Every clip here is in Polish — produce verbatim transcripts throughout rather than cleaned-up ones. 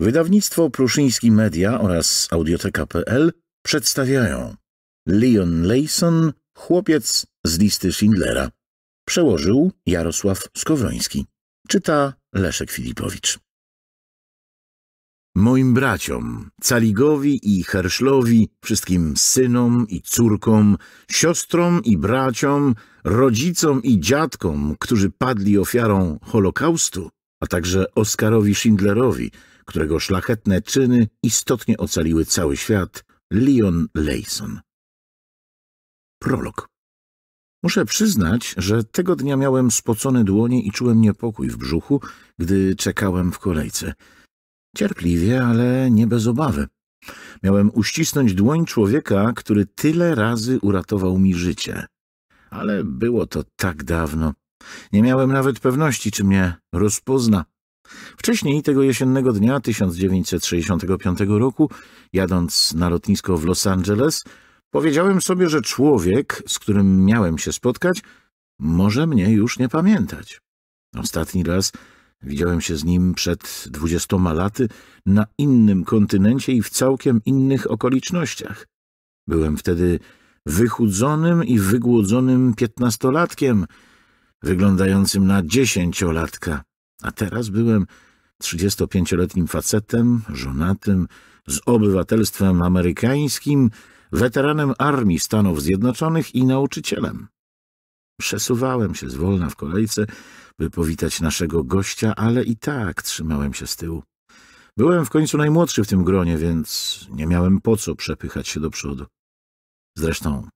Wydawnictwo Pruszyński Media oraz Audioteka kropka pe el przedstawiają Leon Leyson, chłopiec z listy Schindlera. Przełożył Jarosław Skowroński. Czyta Leszek Filipowicz. Moim braciom, Caligowi i Herszlowi, wszystkim synom i córkom, siostrom i braciom, rodzicom i dziadkom, którzy padli ofiarą Holokaustu, a także Oskarowi Schindlerowi, którego szlachetne czyny istotnie ocaliły cały świat, Leon Leyson. Prolog. Muszę przyznać, że tego dnia miałem spocone dłonie i czułem niepokój w brzuchu, gdy czekałem w kolejce. Cierpliwie, ale nie bez obawy. Miałem uścisnąć dłoń człowieka, który tyle razy uratował mi życie. Ale było to tak dawno. Nie miałem nawet pewności, czy mnie rozpozna. Wcześniej tego jesiennego dnia tysiąc dziewięćset sześćdziesiątego piątego roku, jadąc na lotnisko w Los Angeles, powiedziałem sobie, że człowiek, z którym miałem się spotkać, może mnie już nie pamiętać. Ostatni raz widziałem się z nim przed dwudziestoma laty na innym kontynencie i w całkiem innych okolicznościach. Byłem wtedy wychudzonym i wygłodzonym piętnastolatkiem, wyglądającym na dziesięciolatka, a teraz byłem trzydziestopięcioletnim facetem, żonatym, z obywatelstwem amerykańskim, weteranem Armii Stanów Zjednoczonych i nauczycielem. Przesuwałem się zwolna w kolejce, by powitać naszego gościa, ale i tak trzymałem się z tyłu. Byłem w końcu najmłodszy w tym gronie, więc nie miałem po co przepychać się do przodu. Zresztą,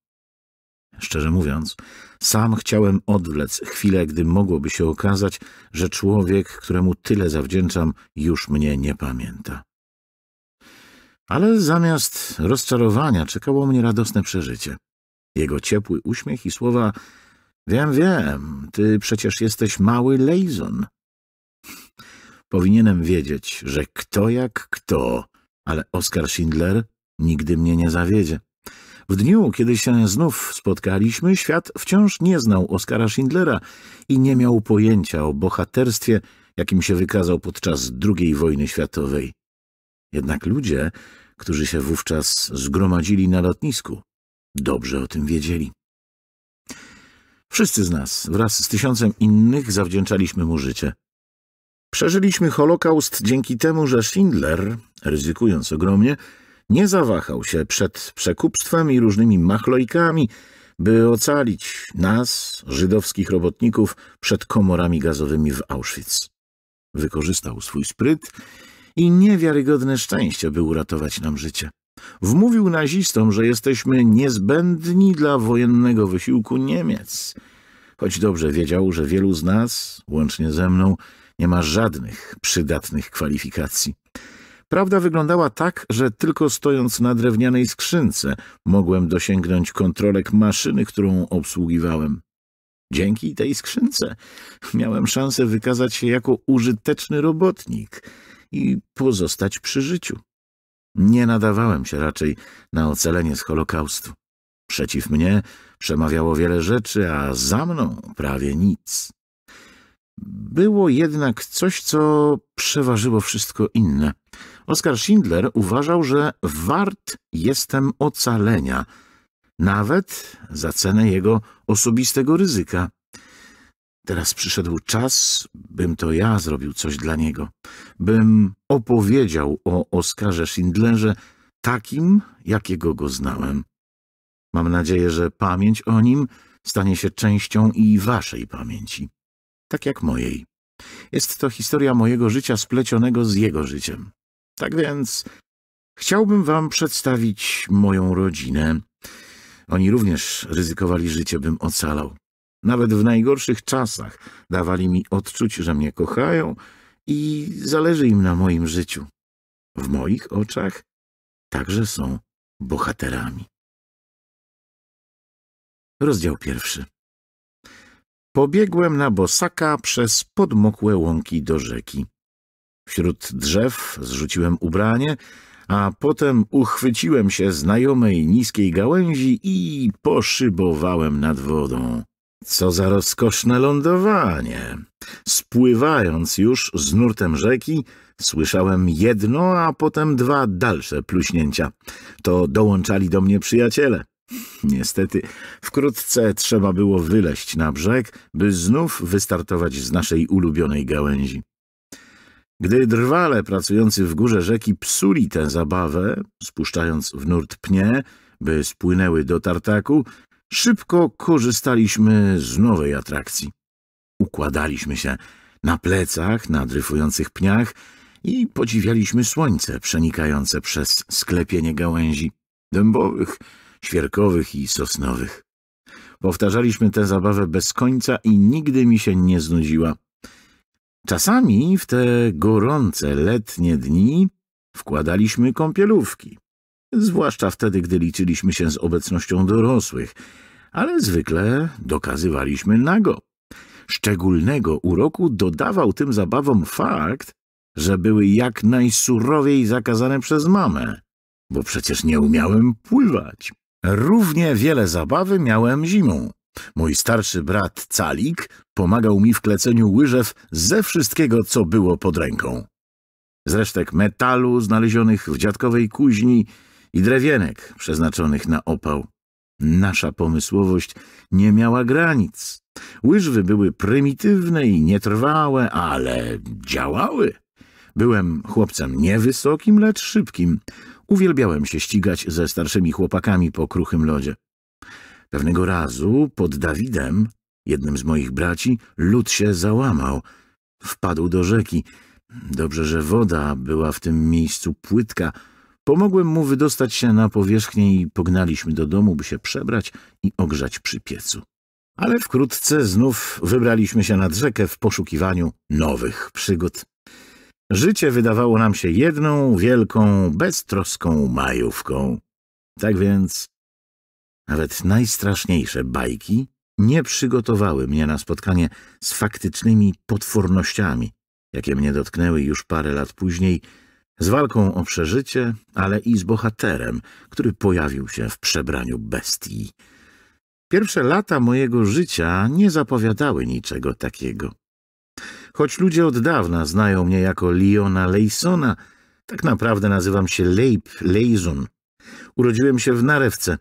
szczerze mówiąc, sam chciałem odwlec chwilę, gdy mogłoby się okazać, że człowiek, któremu tyle zawdzięczam, już mnie nie pamięta. Ale zamiast rozczarowania czekało mnie radosne przeżycie. Jego ciepły uśmiech i słowa: „Wiem, wiem, ty przecież jesteś mały Lejzon”. Powinienem wiedzieć, że kto jak kto, ale Oskar Schindler nigdy mnie nie zawiedzie. W dniu, kiedy się znów spotkaliśmy, świat wciąż nie znał Oskara Schindlera i nie miał pojęcia o bohaterstwie, jakim się wykazał podczas drugiej wojny światowej. Jednak ludzie, którzy się wówczas zgromadzili na lotnisku, dobrze o tym wiedzieli. Wszyscy z nas, wraz z tysiącem innych, zawdzięczaliśmy mu życie. Przeżyliśmy Holokaust dzięki temu, że Schindler, ryzykując ogromnie, nie zawahał się przed przekupstwem i różnymi machlojkami, by ocalić nas, żydowskich robotników, przed komorami gazowymi w Auschwitz. Wykorzystał swój spryt i niewiarygodne szczęście, by uratować nam życie. Wmówił nazistom, że jesteśmy niezbędni dla wojennego wysiłku Niemiec, choć dobrze wiedział, że wielu z nas, łącznie ze mną, nie ma żadnych przydatnych kwalifikacji. Prawda wyglądała tak, że tylko stojąc na drewnianej skrzynce mogłem dosięgnąć kontrolek maszyny, którą obsługiwałem. Dzięki tej skrzynce miałem szansę wykazać się jako użyteczny robotnik i pozostać przy życiu. Nie nadawałem się raczej na ocalenie z Holokaustu. Przeciw mnie przemawiało wiele rzeczy, a za mną prawie nic. Było jednak coś, co przeważyło wszystko inne. Oskar Schindler uważał, że wart jestem ocalenia, nawet za cenę jego osobistego ryzyka. Teraz przyszedł czas, bym to ja zrobił coś dla niego, bym opowiedział o Oskarze Schindlerze takim, jakiego go znałem. Mam nadzieję, że pamięć o nim stanie się częścią i waszej pamięci, tak jak mojej. Jest to historia mojego życia splecionego z jego życiem. Tak więc chciałbym wam przedstawić moją rodzinę. Oni również ryzykowali życie, bym ocalał. Nawet w najgorszych czasach dawali mi odczuć, że mnie kochają i zależy im na moim życiu. W moich oczach także są bohaterami. Rozdział pierwszy. Pobiegłem na bosaka przez podmokłe łąki do rzeki. Wśród drzew zrzuciłem ubranie, a potem uchwyciłem się znajomej niskiej gałęzi i poszybowałem nad wodą. Co za rozkoszne lądowanie! Spływając już z nurtem rzeki, słyszałem jedno, a potem dwa dalsze pluśnięcia. To dołączali do mnie przyjaciele. Niestety, wkrótce trzeba było wyleźć na brzeg, by znów wystartować z naszej ulubionej gałęzi. Gdy drwale pracujący w górze rzeki psuli tę zabawę, spuszczając w nurt pnie, by spłynęły do tartaku, szybko korzystaliśmy z nowej atrakcji. Układaliśmy się na plecach, na dryfujących pniach i podziwialiśmy słońce przenikające przez sklepienie gałęzi dębowych, świerkowych i sosnowych. Powtarzaliśmy tę zabawę bez końca i nigdy mi się nie znudziła. Czasami w te gorące letnie dni wkładaliśmy kąpielówki, zwłaszcza wtedy, gdy liczyliśmy się z obecnością dorosłych, ale zwykle dokazywaliśmy nago. Szczególnego uroku dodawał tym zabawom fakt, że były jak najsurowiej zakazane przez mamę, bo przecież nie umiałem pływać. Równie wiele zabawy miałem zimą. Mój starszy brat Calik pomagał mi w kleceniu łyżew ze wszystkiego, co było pod ręką. Z resztek metalu znalezionych w dziadkowej kuźni i drewienek przeznaczonych na opał. Nasza pomysłowość nie miała granic. Łyżwy były prymitywne i nietrwałe, ale działały. Byłem chłopcem niewysokim, lecz szybkim. Uwielbiałem się ścigać ze starszymi chłopakami po kruchym lodzie. Pewnego razu pod Dawidem, jednym z moich braci, lód się załamał. Wpadł do rzeki. Dobrze, że woda była w tym miejscu płytka. Pomogłem mu wydostać się na powierzchnię i pognaliśmy do domu, by się przebrać i ogrzać przy piecu. Ale wkrótce znów wybraliśmy się nad rzekę w poszukiwaniu nowych przygód. Życie wydawało nam się jedną wielką, beztroską majówką. Tak więc nawet najstraszniejsze bajki nie przygotowały mnie na spotkanie z faktycznymi potwornościami, jakie mnie dotknęły już parę lat później, z walką o przeżycie, ale i z bohaterem, który pojawił się w przebraniu bestii. Pierwsze lata mojego życia nie zapowiadały niczego takiego. Choć ludzie od dawna znają mnie jako Leona Leysona, tak naprawdę nazywam się Lejb Lejzon. Urodziłem się w Narewce,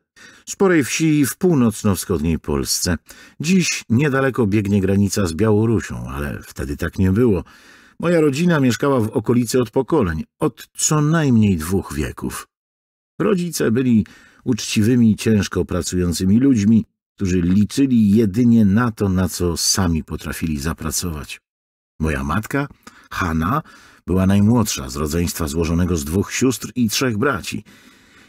sporej wsi w północno-wschodniej Polsce. Dziś niedaleko biegnie granica z Białorusią, ale wtedy tak nie było. Moja rodzina mieszkała w okolicy od pokoleń, od co najmniej dwóch wieków. Rodzice byli uczciwymi, ciężko pracującymi ludźmi, którzy liczyli jedynie na to, na co sami potrafili zapracować. Moja matka, Hanna, była najmłodsza z rodzeństwa złożonego z dwóch sióstr i trzech braci.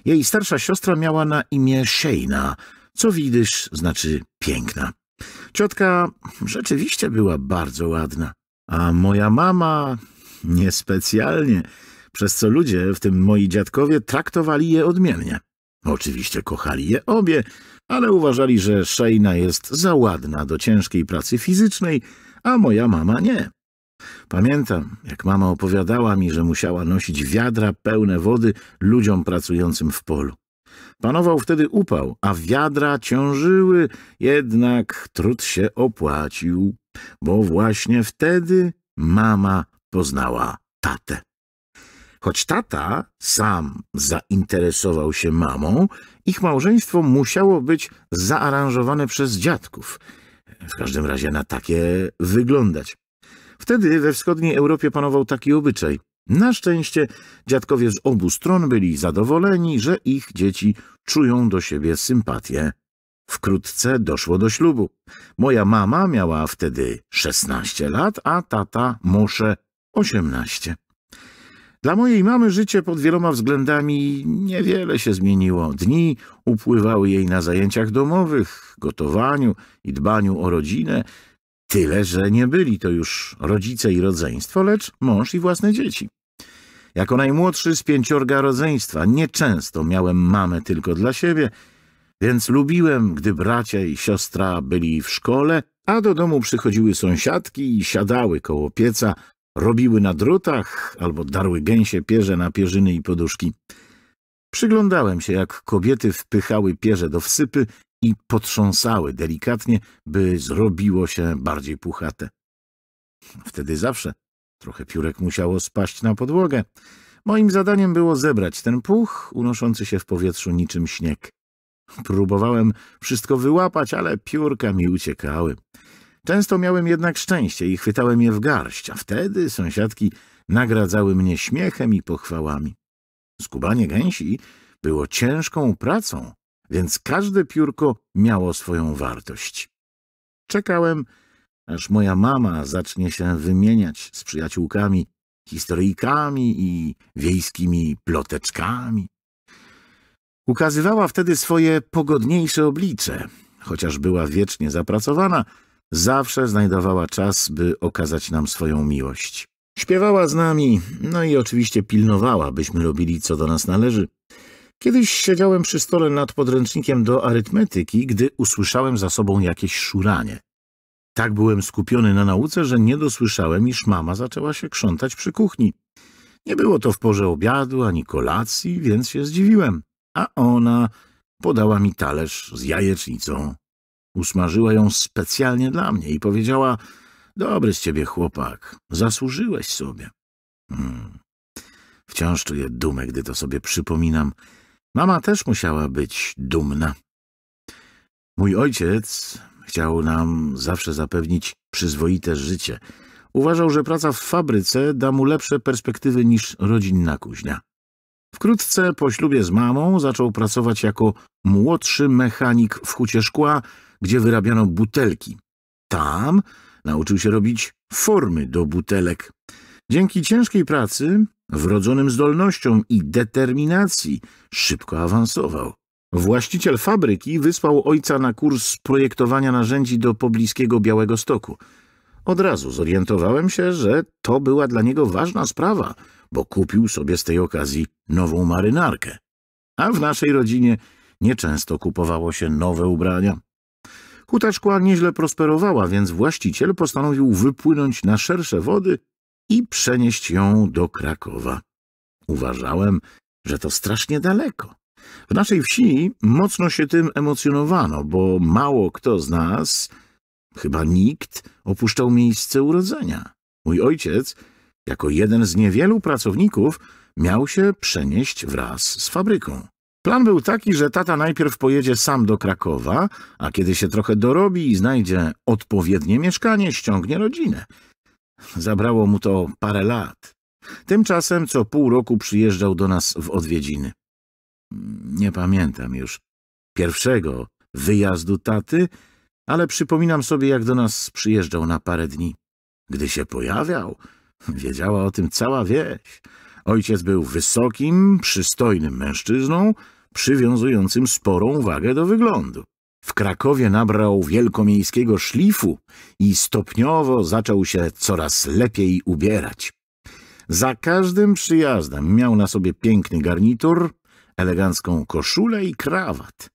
Jej starsza siostra miała na imię Shejna, co widysz znaczy piękna. Ciotka rzeczywiście była bardzo ładna, a moja mama niespecjalnie, przez co ludzie, w tym moi dziadkowie, traktowali je odmiennie. Oczywiście kochali je obie, ale uważali, że Shejna jest za ładna do ciężkiej pracy fizycznej, a moja mama nie. Pamiętam, jak mama opowiadała mi, że musiała nosić wiadra pełne wody ludziom pracującym w polu. Panował wtedy upał, a wiadra ciążyły, jednak trud się opłacił, bo właśnie wtedy mama poznała tatę. Choć tata sam zainteresował się mamą, ich małżeństwo musiało być zaaranżowane przez dziadków. W każdym razie na takie wyglądać. Wtedy we wschodniej Europie panował taki obyczaj. Na szczęście dziadkowie z obu stron byli zadowoleni, że ich dzieci czują do siebie sympatię. Wkrótce doszło do ślubu. Moja mama miała wtedy szesnaście lat, a tata Mosze osiemnaście. Dla mojej mamy życie pod wieloma względami niewiele się zmieniło. Dni upływały jej na zajęciach domowych, gotowaniu i dbaniu o rodzinę. Tyle, że nie byli to już rodzice i rodzeństwo, lecz mąż i własne dzieci. Jako najmłodszy z pięciorga rodzeństwa nieczęsto miałem mamę tylko dla siebie, więc lubiłem, gdy bracia i siostra byli w szkole, a do domu przychodziły sąsiadki i siadały koło pieca, robiły na drutach albo darły gęsie pierze na pierzyny i poduszki. Przyglądałem się, jak kobiety wpychały pierze do wsypy i potrząsały delikatnie, by zrobiło się bardziej puchate. Wtedy zawsze trochę piórek musiało spaść na podłogę. Moim zadaniem było zebrać ten puch unoszący się w powietrzu niczym śnieg. Próbowałem wszystko wyłapać, ale piórka mi uciekały. Często miałem jednak szczęście i chwytałem je w garść, a wtedy sąsiadki nagradzały mnie śmiechem i pochwałami. Skubanie gęsi było ciężką pracą, więc każde piórko miało swoją wartość. Czekałem, aż moja mama zacznie się wymieniać z przyjaciółkami, historyjkami i wiejskimi ploteczkami. Ukazywała wtedy swoje pogodniejsze oblicze. Chociaż była wiecznie zapracowana, zawsze znajdowała czas, by okazać nam swoją miłość. Śpiewała z nami, no i oczywiście pilnowała, byśmy robili, co do nas należy. Kiedyś siedziałem przy stole nad podręcznikiem do arytmetyki, gdy usłyszałem za sobą jakieś szuranie. Tak byłem skupiony na nauce, że nie dosłyszałem, iż mama zaczęła się krzątać przy kuchni. Nie było to w porze obiadu ani kolacji, więc się zdziwiłem. A ona podała mi talerz z jajecznicą. Usmażyła ją specjalnie dla mnie i powiedziała: dobry z ciebie chłopak, zasłużyłeś sobie. Hmm. Wciąż czuję dumę, gdy to sobie przypominam. Mama też musiała być dumna. Mój ojciec chciał nam zawsze zapewnić przyzwoite życie. Uważał, że praca w fabryce da mu lepsze perspektywy niż rodzinna kuźnia. Wkrótce po ślubie z mamą zaczął pracować jako młodszy mechanik w hucie szkła, gdzie wyrabiano butelki. Tam nauczył się robić formy do butelek. Dzięki ciężkiej pracy, wrodzonym zdolnościom i determinacji szybko awansował. Właściciel fabryki wysłał ojca na kurs projektowania narzędzi do pobliskiego Białegostoku. Od razu zorientowałem się, że to była dla niego ważna sprawa, bo kupił sobie z tej okazji nową marynarkę. A w naszej rodzinie nieczęsto kupowało się nowe ubrania. Huta szkła nieźle prosperowała, więc właściciel postanowił wypłynąć na szersze wody i przenieść ją do Krakowa. Uważałem, że to strasznie daleko. W naszej wsi mocno się tym emocjonowano, bo mało kto z nas, chyba nikt, opuszczał miejsce urodzenia. Mój ojciec, jako jeden z niewielu pracowników, miał się przenieść wraz z fabryką. Plan był taki, że tata najpierw pojedzie sam do Krakowa, a kiedy się trochę dorobi i znajdzie odpowiednie mieszkanie, ściągnie rodzinę. Zabrało mu to parę lat. Tymczasem co pół roku przyjeżdżał do nas w odwiedziny. Nie pamiętam już pierwszego wyjazdu taty, ale przypominam sobie, jak do nas przyjeżdżał na parę dni. Gdy się pojawiał, wiedziała o tym cała wieś. Ojciec był wysokim, przystojnym mężczyzną, przywiązującym sporą wagę do wyglądu. W Krakowie nabrał wielkomiejskiego szlifu i stopniowo zaczął się coraz lepiej ubierać. Za każdym przyjazdem miał na sobie piękny garnitur, elegancką koszulę i krawat.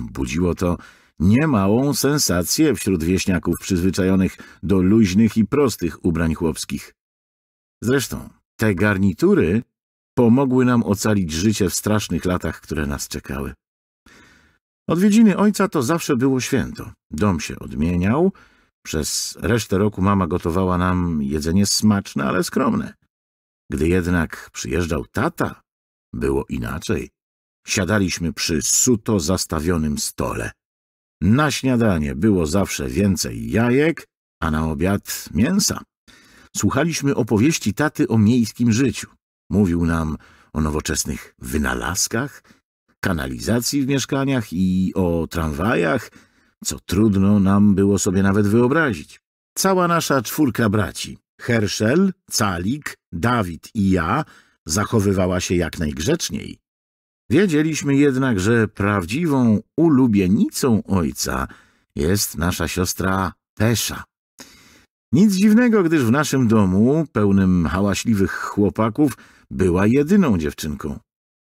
Budziło to niemałą sensację wśród wieśniaków przyzwyczajonych do luźnych i prostych ubrań chłopskich. Zresztą te garnitury pomogły nam ocalić życie w strasznych latach, które nas czekały. Odwiedziny ojca to zawsze było święto. Dom się odmieniał. Przez resztę roku mama gotowała nam jedzenie smaczne, ale skromne. Gdy jednak przyjeżdżał tata, było inaczej. Siadaliśmy przy suto zastawionym stole. Na śniadanie było zawsze więcej jajek, a na obiad mięsa. Słuchaliśmy opowieści taty o miejskim życiu. Mówił nam o nowoczesnych wynalazkach, kanalizacji w mieszkaniach i o tramwajach, co trudno nam było sobie nawet wyobrazić. Cała nasza czwórka braci, Herszel, Calik, Dawid i ja, zachowywała się jak najgrzeczniej. Wiedzieliśmy jednak, że prawdziwą ulubienicą ojca jest nasza siostra Pesza. Nic dziwnego, gdyż w naszym domu, pełnym hałaśliwych chłopaków, była jedyną dziewczynką.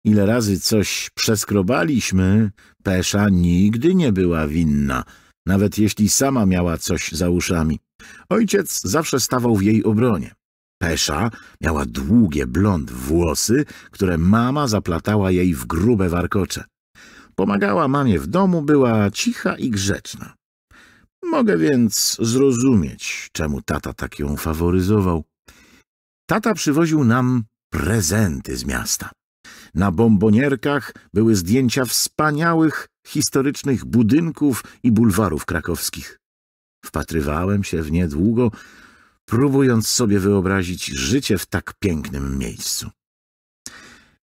Ile razy coś przeskrobaliśmy, Pesza nigdy nie była winna, nawet jeśli sama miała coś za uszami. Ojciec zawsze stawał w jej obronie. Pesza miała długie blond włosy, które mama zaplatała jej w grube warkocze. Pomagała mamie w domu, była cicha i grzeczna. Mogę więc zrozumieć, czemu tata tak ją faworyzował. Tata przywoził nam prezenty z miasta. Na bombonierkach były zdjęcia wspaniałych, historycznych budynków i bulwarów krakowskich. Wpatrywałem się w nie długo, próbując sobie wyobrazić życie w tak pięknym miejscu.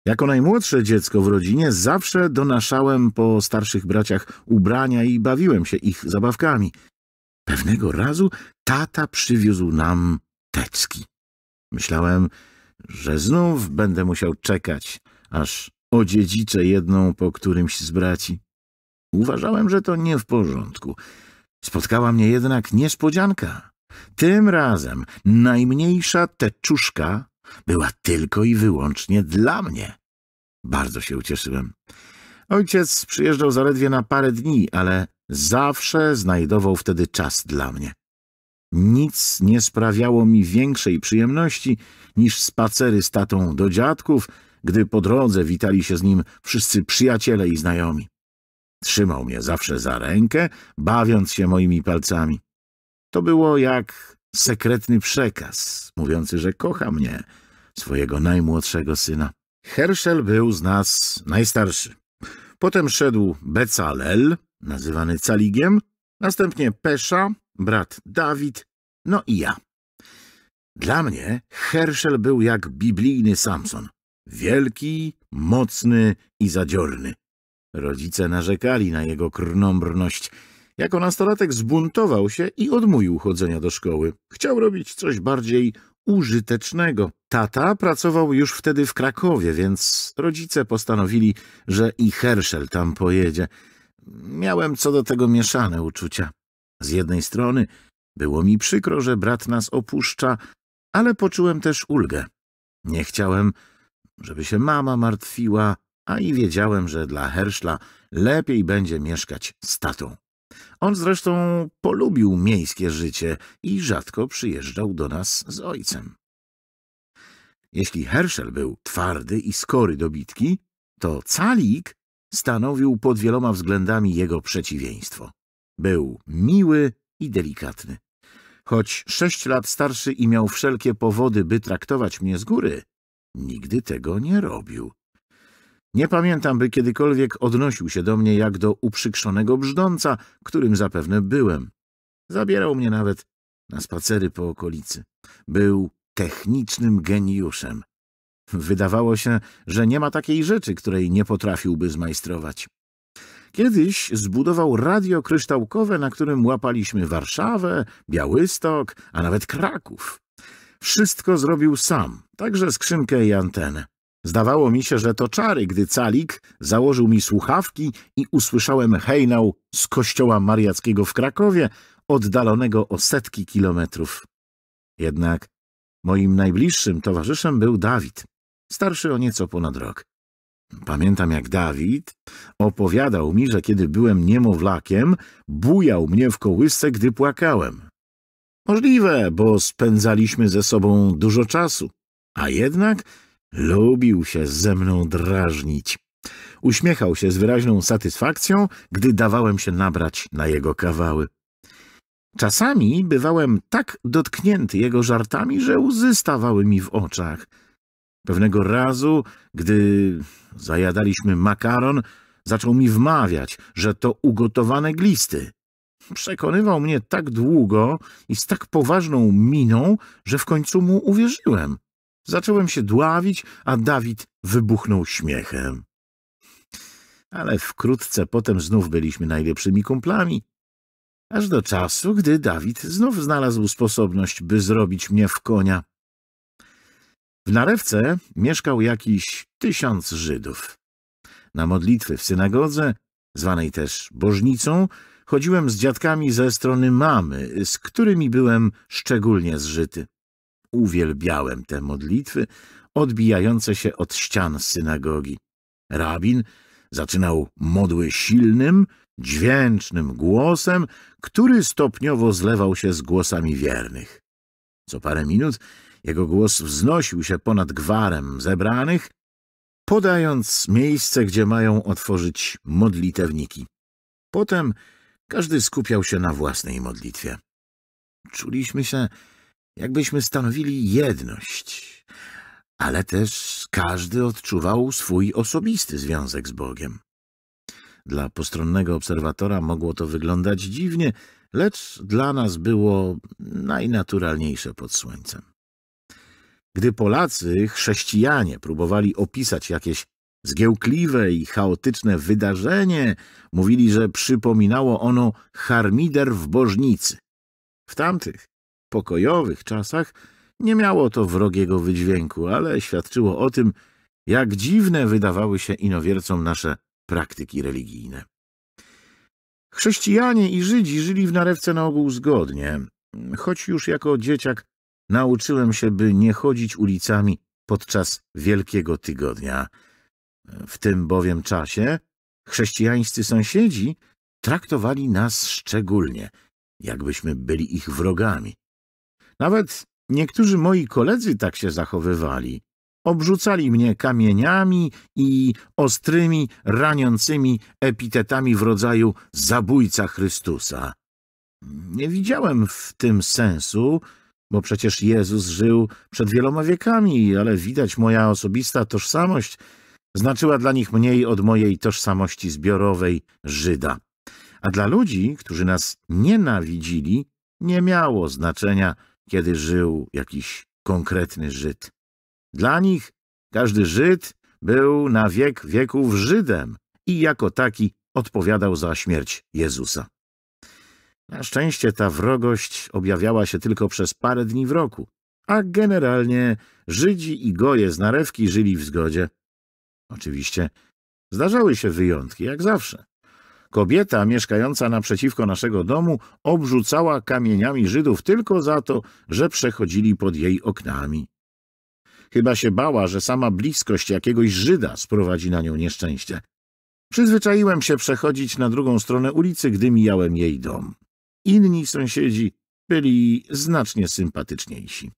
Jako najmłodsze dziecko w rodzinie zawsze donaszałem po starszych braciach ubrania i bawiłem się ich zabawkami. Pewnego razu tata przywiózł nam teczki. Myślałem, że znów będę musiał czekać, aż odziedziczę jedną po którymś z braci. Uważałem, że to nie w porządku. Spotkała mnie jednak niespodzianka. Tym razem najmniejsza teczuszka była tylko i wyłącznie dla mnie. Bardzo się ucieszyłem. Ojciec przyjeżdżał zaledwie na parę dni, ale zawsze znajdował wtedy czas dla mnie. Nic nie sprawiało mi większej przyjemności niż spacery z tatą do dziadków, gdy po drodze witali się z nim wszyscy przyjaciele i znajomi. Trzymał mnie zawsze za rękę, bawiąc się moimi palcami. To było jak sekretny przekaz, mówiący, że kocha mnie, swojego najmłodszego syna. Herszel był z nas najstarszy. Potem szedł Bezalel, nazywany Caligiem, następnie Pesza, brat Dawid, no i ja. Dla mnie Herszel był jak biblijny Samson. Wielki, mocny i zadziorny. Rodzice narzekali na jego krnąbrność. Jako nastolatek zbuntował się i odmówił chodzenia do szkoły. Chciał robić coś bardziej użytecznego. Tata pracował już wtedy w Krakowie, więc rodzice postanowili, że i Herszel tam pojedzie. Miałem co do tego mieszane uczucia. Z jednej strony było mi przykro, że brat nas opuszcza, ale poczułem też ulgę. Nie chciałem, żeby się mama martwiła, a i wiedziałem, że dla Herszla lepiej będzie mieszkać z tatą. On zresztą polubił miejskie życie i rzadko przyjeżdżał do nas z ojcem. Jeśli Herszel był twardy i skory do bitki, to Calik stanowił pod wieloma względami jego przeciwieństwo. Był miły i delikatny. Choć sześć lat starszy i miał wszelkie powody, by traktować mnie z góry, nigdy tego nie robił. Nie pamiętam, by kiedykolwiek odnosił się do mnie jak do uprzykrzonego brzdąca, którym zapewne byłem. Zabierał mnie nawet na spacery po okolicy. Był technicznym geniuszem. Wydawało się, że nie ma takiej rzeczy, której nie potrafiłby zmajstrować. Kiedyś zbudował radio kryształkowe, na którym łapaliśmy Warszawę, Białystok, a nawet Kraków. Wszystko zrobił sam, także skrzynkę i antenę. Zdawało mi się, że to czary, gdy Calik założył mi słuchawki i usłyszałem hejnał z kościoła mariackiego w Krakowie, oddalonego o setki kilometrów. Jednak moim najbliższym towarzyszem był Dawid, starszy o nieco ponad rok. Pamiętam, jak Dawid opowiadał mi, że kiedy byłem niemowlakiem, bujał mnie w kołysce, gdy płakałem. Możliwe, bo spędzaliśmy ze sobą dużo czasu, a jednak lubił się ze mną drażnić. Uśmiechał się z wyraźną satysfakcją, gdy dawałem się nabrać na jego kawały. Czasami bywałem tak dotknięty jego żartami, że łzy stawały mi w oczach. Pewnego razu, gdy zajadaliśmy makaron, zaczął mi wmawiać, że to ugotowane glisty. Przekonywał mnie tak długo i z tak poważną miną, że w końcu mu uwierzyłem. Zacząłem się dławić, a Dawid wybuchnął śmiechem. Ale wkrótce potem znów byliśmy najlepszymi kumplami, aż do czasu, gdy Dawid znów znalazł sposobność, by zrobić mnie w konia. W Narewce mieszkał jakiś tysiąc Żydów. Na modlitwy w synagodze, zwanej też bożnicą, chodziłem z dziadkami ze strony mamy, z którymi byłem szczególnie zżyty. Uwielbiałem te modlitwy odbijające się od ścian synagogi. Rabin zaczynał modły silnym, dźwięcznym głosem, który stopniowo zlewał się z głosami wiernych. Co parę minut jego głos wznosił się ponad gwarem zebranych, podając miejsce, gdzie mają otworzyć modlitewniki. Potem każdy skupiał się na własnej modlitwie. Czuliśmy się, jakbyśmy stanowili jedność, ale też każdy odczuwał swój osobisty związek z Bogiem. Dla postronnego obserwatora mogło to wyglądać dziwnie, lecz dla nas było najnaturalniejsze pod słońcem. Gdy Polacy, chrześcijanie, próbowali opisać jakieś zgiełkliwe i chaotyczne wydarzenie, mówili, że przypominało ono harmider w Bożnicy. W tamtych pokojowych czasach nie miało to wrogiego wydźwięku, ale świadczyło o tym, jak dziwne wydawały się inowiercom nasze praktyki religijne. Chrześcijanie i Żydzi żyli w Narewce na ogół zgodnie, choć już jako dzieciak nauczyłem się, by nie chodzić ulicami podczas Wielkiego Tygodnia. W tym bowiem czasie chrześcijańscy sąsiedzi traktowali nas szczególnie, jakbyśmy byli ich wrogami. Nawet niektórzy moi koledzy tak się zachowywali. Obrzucali mnie kamieniami i ostrymi, raniącymi epitetami w rodzaju zabójca Chrystusa. Nie widziałem w tym sensu, bo przecież Jezus żył przed wieloma wiekami, ale widać moja osobista tożsamość znaczyła dla nich mniej od mojej tożsamości zbiorowej Żyda. A dla ludzi, którzy nas nienawidzili, nie miało znaczenia, kiedy żył jakiś konkretny Żyd. Dla nich każdy Żyd był na wiek wieków Żydem i jako taki odpowiadał za śmierć Jezusa. Na szczęście ta wrogość objawiała się tylko przez parę dni w roku, a generalnie Żydzi i goje z Narewki żyli w zgodzie. Oczywiście zdarzały się wyjątki, jak zawsze. Kobieta mieszkająca naprzeciwko naszego domu obrzucała kamieniami Żydów tylko za to, że przechodzili pod jej oknami. Chyba się bała, że sama bliskość jakiegoś Żyda sprowadzi na nią nieszczęście. Przyzwyczaiłem się przechodzić na drugą stronę ulicy, gdy mijałem jej dom. Inni sąsiedzi byli znacznie sympatyczniejsi.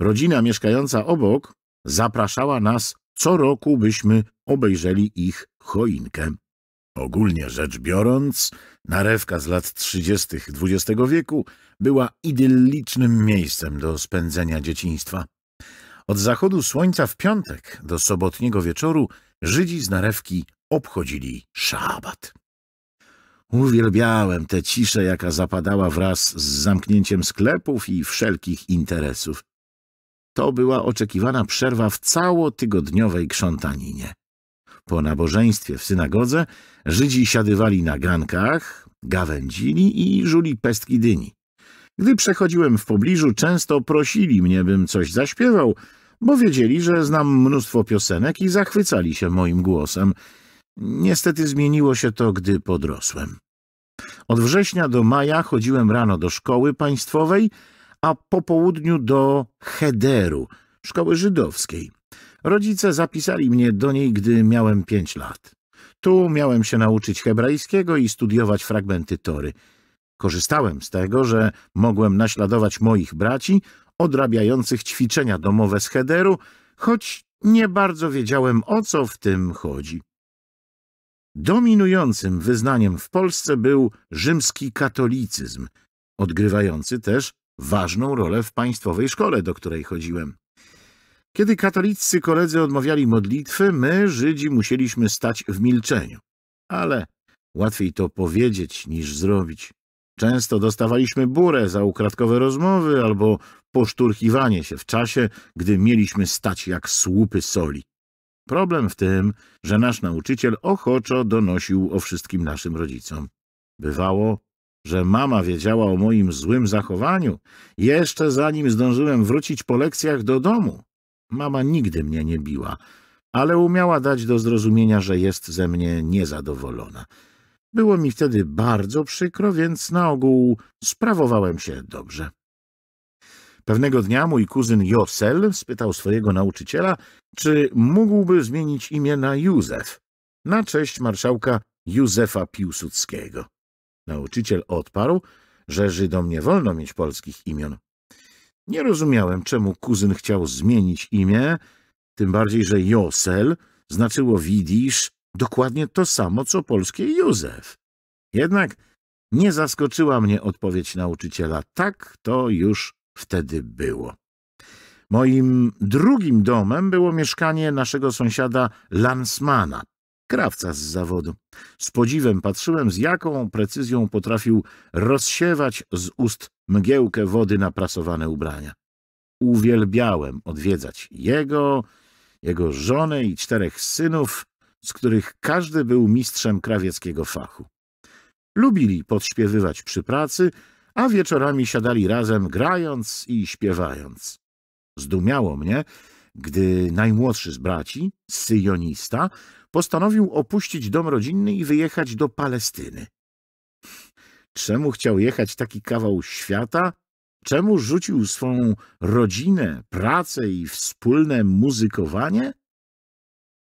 Rodzina mieszkająca obok zapraszała nas co roku, byśmy obejrzeli ich choinkę. Ogólnie rzecz biorąc, Narewka z lat trzydziestych dwudziestego wieku była idyllicznym miejscem do spędzenia dzieciństwa. Od zachodu słońca w piątek do sobotniego wieczoru Żydzi z Narewki obchodzili szabat. Uwielbiałem tę ciszę, jaka zapadała wraz z zamknięciem sklepów i wszelkich interesów. To była oczekiwana przerwa w całotygodniowej krzątaninie. Po nabożeństwie w synagodze Żydzi siadywali na gankach, gawędzili i żuli pestki dyni. Gdy przechodziłem w pobliżu, często prosili mnie, bym coś zaśpiewał, bo wiedzieli, że znam mnóstwo piosenek i zachwycali się moim głosem. Niestety zmieniło się to, gdy podrosłem. Od września do maja chodziłem rano do szkoły państwowej, a po południu do Hederu, szkoły żydowskiej. Rodzice zapisali mnie do niej, gdy miałem pięć lat. Tu miałem się nauczyć hebrajskiego i studiować fragmenty Tory. Korzystałem z tego, że mogłem naśladować moich braci odrabiających ćwiczenia domowe z Hederu, choć nie bardzo wiedziałem, o co w tym chodzi. Dominującym wyznaniem w Polsce był rzymski katolicyzm, odgrywający też ważną rolę w państwowej szkole, do której chodziłem. Kiedy katoliccy koledzy odmawiali modlitwy, my, Żydzi, musieliśmy stać w milczeniu. Ale łatwiej to powiedzieć niż zrobić. Często dostawaliśmy burę za ukradkowe rozmowy albo poszturchiwanie się w czasie, gdy mieliśmy stać jak słupy soli. Problem w tym, że nasz nauczyciel ochoczo donosił o wszystkim naszym rodzicom. Bywało, że mama wiedziała o moim złym zachowaniu, jeszcze zanim zdążyłem wrócić po lekcjach do domu. Mama nigdy mnie nie biła, ale umiała dać do zrozumienia, że jest ze mnie niezadowolona. Było mi wtedy bardzo przykro, więc na ogół sprawowałem się dobrze. Pewnego dnia mój kuzyn Josel spytał swojego nauczyciela, czy mógłby zmienić imię na Józef, na cześć marszałka Józefa Piłsudskiego. Nauczyciel odparł, że Żydom nie wolno mieć polskich imion. Nie rozumiałem, czemu kuzyn chciał zmienić imię, Tym bardziej, że Josel znaczyło w jidysz dokładnie to samo, co polskie Józef. Jednak nie zaskoczyła mnie odpowiedź nauczyciela. Tak to już wtedy było. Moim drugim domem było mieszkanie naszego sąsiada Lansмана, krawca z zawodu. Z podziwem patrzyłem, z jaką precyzją potrafił rozsiewać z ust mgiełkę wody na prasowane ubrania. Uwielbiałem odwiedzać jego, jego żonę i czterech synów, z których każdy był mistrzem krawieckiego fachu. Lubili podśpiewywać przy pracy, a wieczorami siadali razem, grając i śpiewając. Zdumiało mnie, gdy najmłodszy z braci, syjonista, postanowił opuścić dom rodzinny i wyjechać do Palestyny. Czemu chciał jechać taki kawał świata? Czemu rzucił swą rodzinę, pracę i wspólne muzykowanie?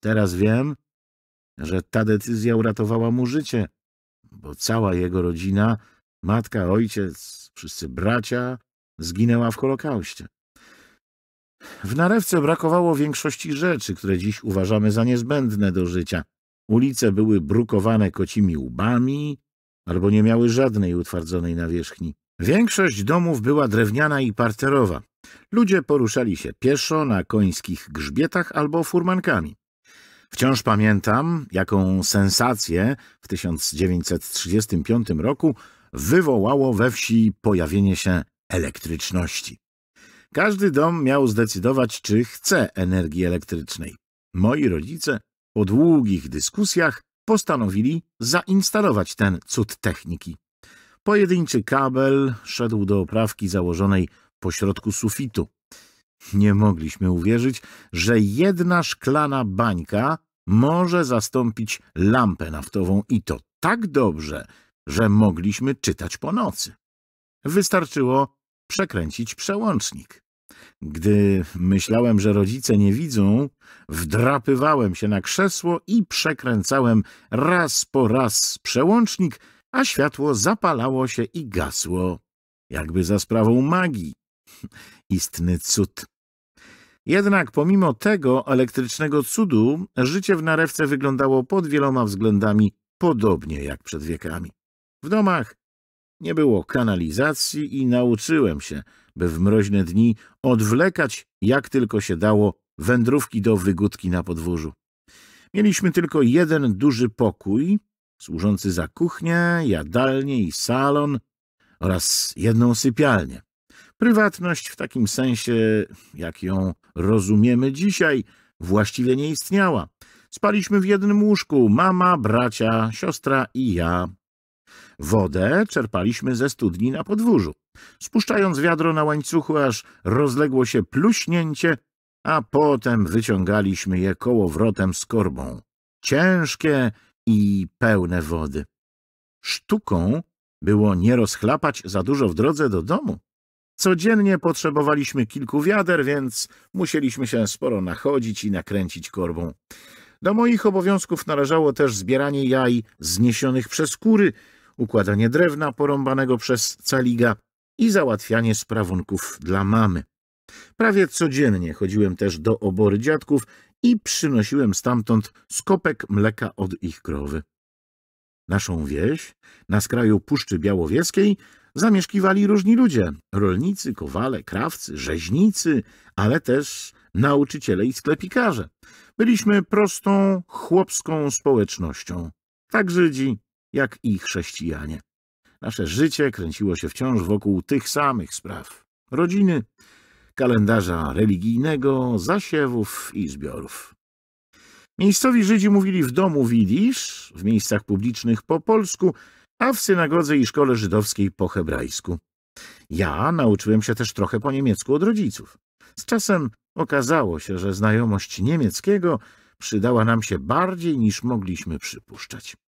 Teraz wiem, że ta decyzja uratowała mu życie, bo cała jego rodzina, matka, ojciec, wszyscy bracia, zginęła w Holokauście. W Narewce brakowało większości rzeczy, które dziś uważamy za niezbędne do życia. Ulice były brukowane kocimi łbami albo nie miały żadnej utwardzonej nawierzchni. Większość domów była drewniana i parterowa. Ludzie poruszali się pieszo, na końskich grzbietach albo furmankami. Wciąż pamiętam, jaką sensację w tysiąc dziewięćset trzydziestym piątym roku wywołało we wsi pojawienie się elektryczności. Każdy dom miał zdecydować, czy chce energii elektrycznej. Moi rodzice po długich dyskusjach postanowili zainstalować ten cud techniki. Pojedynczy kabel szedł do oprawki założonej pośrodku sufitu. Nie mogliśmy uwierzyć, że jedna szklana bańka może zastąpić lampę naftową i to tak dobrze, że mogliśmy czytać po nocy. Wystarczyło przekręcić przełącznik. Gdy myślałem, że rodzice nie widzą, wdrapywałem się na krzesło i przekręcałem raz po raz przełącznik, a światło zapalało się i gasło, jakby za sprawą magii. Istny cud. Jednak pomimo tego elektrycznego cudu życie w Narewce wyglądało pod wieloma względami podobnie jak przed wiekami. W domach nie było kanalizacji i nauczyłem się, by w mroźne dni odwlekać jak tylko się dało wędrówki do wygódki na podwórzu. Mieliśmy tylko jeden duży pokój, służący za kuchnię, jadalnię i salon oraz jedną sypialnię. Prywatność w takim sensie, jak ją rozumiemy dzisiaj, właściwie nie istniała. Spaliśmy w jednym łóżku, mama, bracia, siostra i ja. Wodę czerpaliśmy ze studni na podwórzu, spuszczając wiadro na łańcuchu, aż rozległo się pluśnięcie, a potem wyciągaliśmy je kołowrotem z korbą. Ciężkie i pełne wody. Sztuką było nie rozchlapać za dużo w drodze do domu. Codziennie potrzebowaliśmy kilku wiader, więc musieliśmy się sporo nachodzić i nakręcić korbą. Do moich obowiązków należało też zbieranie jaj zniesionych przez kury, układanie drewna porąbanego przez caliga i załatwianie sprawunków dla mamy. Prawie codziennie chodziłem też do obory dziadków i przynosiłem stamtąd skopek mleka od ich krowy. Naszą wieś, na skraju Puszczy Białowieskiej, zamieszkiwali różni ludzie, rolnicy, kowale, krawcy, rzeźnicy, ale też nauczyciele i sklepikarze. Byliśmy prostą, chłopską społecznością, tak Żydzi, jak i chrześcijanie. Nasze życie kręciło się wciąż wokół tych samych spraw – rodziny, kalendarza religijnego, zasiewów i zbiorów. Miejscowi Żydzi mówili w domu w jidysz, w miejscach publicznych po polsku, a w synagodze i szkole żydowskiej po hebrajsku. Ja nauczyłem się też trochę po niemiecku od rodziców. Z czasem okazało się, że znajomość niemieckiego przydała nam się bardziej niż mogliśmy przypuszczać.